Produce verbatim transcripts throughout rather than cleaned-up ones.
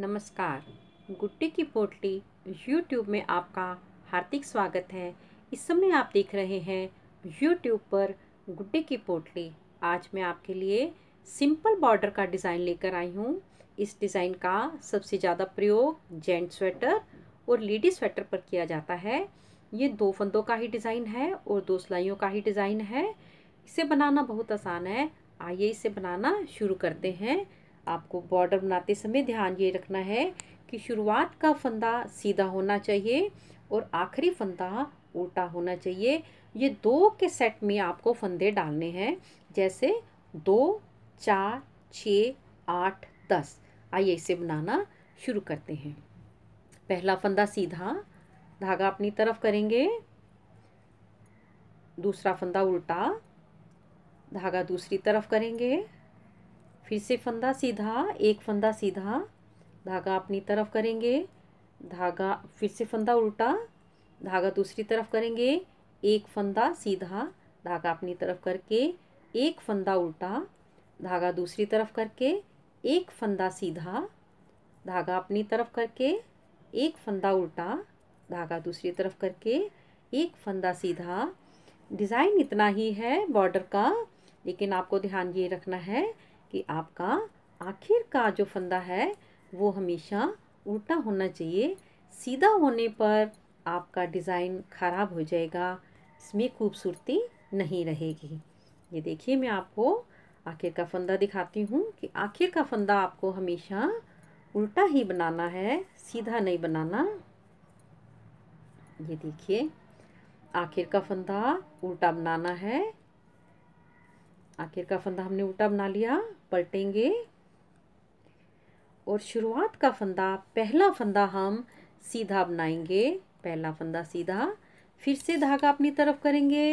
नमस्कार। गुड्डी की पोटली यूट्यूब में आपका हार्दिक स्वागत है। इस समय आप देख रहे हैं यूट्यूब पर गुड्डी की पोटली। आज मैं आपके लिए सिंपल बॉर्डर का डिज़ाइन लेकर आई हूँ। इस डिज़ाइन का सबसे ज़्यादा प्रयोग जेंट्स स्वेटर और लेडी स्वेटर पर किया जाता है। ये दो फंदों का ही डिज़ाइन है और दो सिलाइयों का ही डिज़ाइन है। इसे बनाना बहुत आसान है। आइए इसे बनाना शुरू करते हैं। आपको बॉर्डर बनाते समय ध्यान ये रखना है कि शुरुआत का फंदा सीधा होना चाहिए और आखिरी फंदा उल्टा होना चाहिए। ये दो के सेट में आपको फंदे डालने हैं, जैसे दो, चार, छः, आठ, दस। आइए इसे बनाना शुरू करते हैं। पहला फंदा सीधा, धागा अपनी तरफ करेंगे। दूसरा फंदा उल्टा, धागा दूसरी तरफ करेंगे। फिर से फंदा सीधा, एक फंदा सीधा, धागा अपनी तरफ करेंगे। धागा फिर से फंदा उल्टा, धागा दूसरी तरफ करेंगे। एक फंदा सीधा, धागा अपनी तरफ करके एक फंदा उल्टा, धागा दूसरी तरफ करके एक फंदा सीधा, धागा अपनी तरफ करके एक फंदा उल्टा, धागा दूसरी तरफ करके एक फंदा सीधा। डिज़ाइन इतना ही है बॉर्डर का, लेकिन आपको ध्यान ये रखना है कि आपका आखिर का जो फंदा है वो हमेशा उल्टा होना चाहिए। सीधा होने पर आपका डिज़ाइन ख़राब हो जाएगा, इसमें खूबसूरती नहीं रहेगी। ये देखिए, मैं आपको आखिर का फंदा दिखाती हूँ कि आखिर का फंदा आपको हमेशा उल्टा ही बनाना है, सीधा नहीं बनाना। ये देखिए, आखिर का फंदा उल्टा बनाना है। आखिर का फंदा हमने उल्टा बना लिया, पलटेंगे। और शुरुआत का फंदा, पहला फंदा हम सीधा बनाएंगे। पहला फंदा सीधा, फिर से धागा अपनी तरफ करेंगे,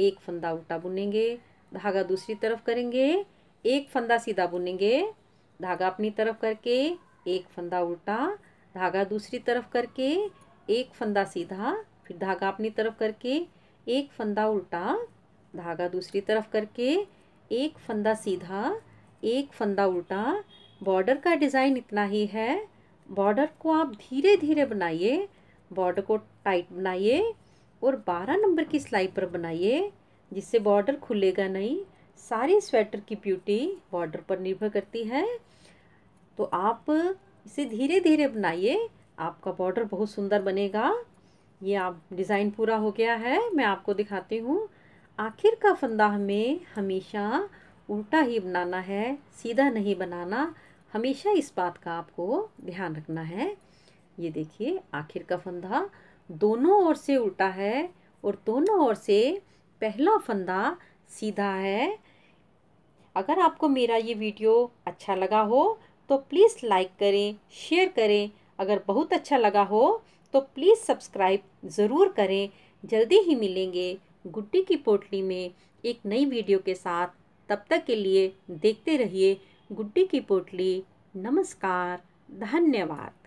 एक फंदा उल्टा बुनेंगे, धागा दूसरी तरफ करेंगे, एक फंदा सीधा बुनेंगे, धागा अपनी तरफ करके एक फंदा उल्टा, धागा दूसरी तरफ करके एक फंदा सीधा, फिर धागा अपनी तरफ करके एक फंदा उल्टा, धागा दूसरी तरफ करके एक फंदा सीधा, एक फंदा उल्टा। बॉर्डर का डिज़ाइन इतना ही है। बॉर्डर को आप धीरे धीरे बनाइए, बॉर्डर को टाइट बनाइए और बारह नंबर की सिलाई पर बनाइए, जिससे बॉर्डर खुलेगा नहीं। सारी स्वेटर की ब्यूटी बॉर्डर पर निर्भर करती है, तो आप इसे धीरे धीरे बनाइए, आपका बॉर्डर बहुत सुंदर बनेगा। ये आप डिज़ाइन पूरा हो गया है। मैं आपको दिखाती हूँ, आखिर का फंदा हमें हमेशा उल्टा ही बनाना है, सीधा नहीं बनाना। हमेशा इस बात का आपको ध्यान रखना है। ये देखिए, आखिर का फंदा दोनों ओर से उल्टा है और दोनों ओर से पहला फंदा सीधा है। अगर आपको मेरा ये वीडियो अच्छा लगा हो तो प्लीज़ लाइक करें, शेयर करें। अगर बहुत अच्छा लगा हो तो प्लीज़ सब्सक्राइब ज़रूर करें। जल्दी ही मिलेंगे गुड्डी की पोटली में एक नई वीडियो के साथ। तब तक के लिए देखते रहिए गुड्डी की पोटली। नमस्कार, धन्यवाद।